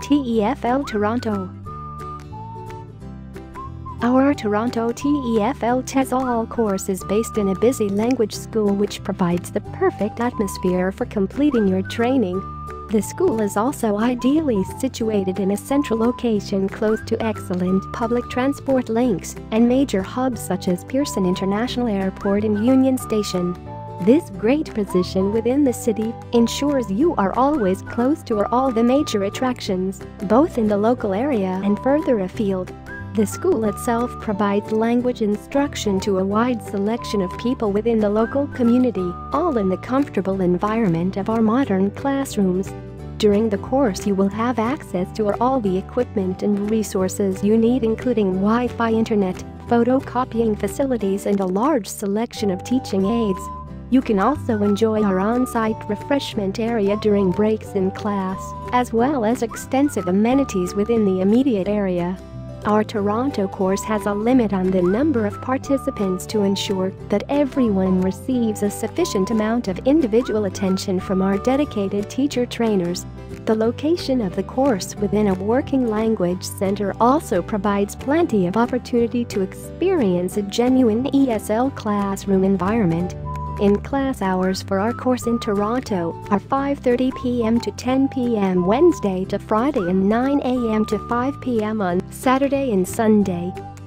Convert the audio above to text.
TEFL Toronto. Our Toronto TEFL TESOL course is based in a busy language school which provides the perfect atmosphere for completing your training. The school is also ideally situated in a central location close to excellent public transport links and major hubs such as Pearson International Airport and Union Station. This great position within the city ensures you are always close to all the major attractions, both in the local area and further afield. The school itself provides language instruction to a wide selection of people within the local community, all in the comfortable environment of our modern classrooms. During the course you will have access to all the equipment and resources you need, including Wi-Fi internet, photocopying facilities and a large selection of teaching aids. You can also enjoy our on-site refreshment area during breaks in class, as well as extensive amenities within the immediate area. Our Toronto course has a limit on the number of participants to ensure that everyone receives a sufficient amount of individual attention from our dedicated teacher trainers. The location of the course within a working language center also provides plenty of opportunity to experience a genuine ESL classroom environment. In-class hours for our course in Toronto are 5:30 p.m. to 10 p.m. Wednesday to Friday and 9 a.m. to 5 p.m. on Saturday and Sunday.